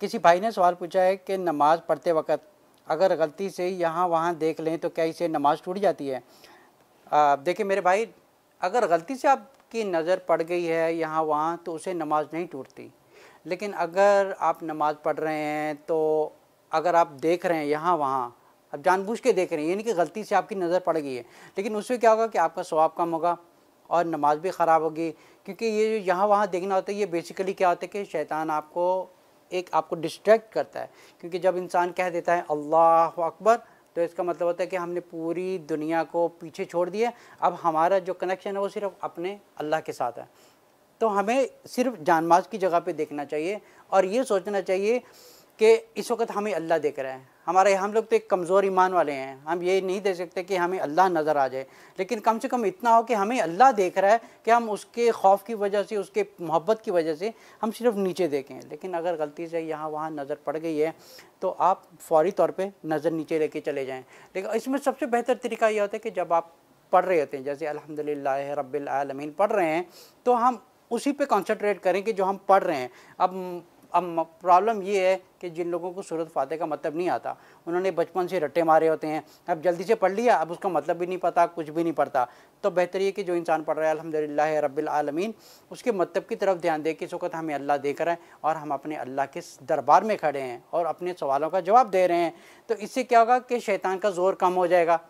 किसी भाई ने सवाल पूछा है कि नमाज़ पढ़ते वक्त अगर गलती से यहाँ वहाँ देख लें तो क्या इससे नमाज़ टूट जाती है? देखिए मेरे भाई, अगर गलती से आपकी नज़र पड़ गई है यहाँ वहाँ तो उसे नमाज नहीं टूटती, लेकिन अगर आप नमाज़ पढ़ रहे हैं तो अगर आप देख रहे हैं यहाँ वहाँ, आप जानबूझ के देख रहे हैं, यानी कि गलती से आपकी नज़र पड़ गई है, लेकिन उससे क्या होगा कि आपका सवाब कम होगा और नमाज भी ख़राब होगी। क्योंकि ये जो यहाँ वहाँ देखना होता है ये बेसिकली क्या होता है कि शैतान आपको डिस्ट्रैक्ट करता है। क्योंकि जब इंसान कह देता है अल्लाह अकबर तो इसका मतलब होता है कि हमने पूरी दुनिया को पीछे छोड़ दिया, अब हमारा जो कनेक्शन है वो सिर्फ अपने अल्लाह के साथ है। तो हमें सिर्फ जानमाज की जगह पे देखना चाहिए और ये सोचना चाहिए कि इस वक्त हमें अल्लाह देख रहा है। हम लोग तो एक कमज़ोर ईमान वाले हैं, हम ये नहीं देख सकते कि हमें अल्लाह नज़र आ जाए, लेकिन कम से कम इतना हो कि हमें अल्लाह देख रहा है कि हम उसके खौफ की वजह से, उसके मोहब्बत की वजह से हम सिर्फ नीचे देखें। लेकिन अगर गलती से यहाँ वहाँ नज़र पड़ गई है तो आप फौरी तौर पे नज़र नीचे लेके चले जाएँ। लेकिन इसमें सबसे बेहतर तरीका यह होता है कि जब आप पढ़ रहे होते हैं, जैसे अल्हम्दुलिल्लाह रब्बिल आलमीन पढ़ रहे हैं, तो हम उसी पर कॉन्सनट्रेट करें कि जो हम पढ़ रहे हैं। अब प्रॉब्लम ये है कि जिन लोगों को सूरत फातिहा का मतलब नहीं आता, उन्होंने बचपन से रट्टे मारे होते हैं, अब जल्दी से पढ़ लिया, अब उसका मतलब भी नहीं पता, कुछ भी नहीं पढ़ता। तो बेहतर ये कि जो इंसान पढ़ रहा है अल्हम्दुलिल्लाह रब्बिल आलमीन, उसके मतलब की तरफ ध्यान दे कि इस वक्त हमें अल्लाह देख रहा है और हम अपने अल्लाह के दरबार में खड़े हैं और अपने सवालों का जवाब दे रहे हैं। तो इससे क्या होगा कि शैतान का ज़ोर कम हो जाएगा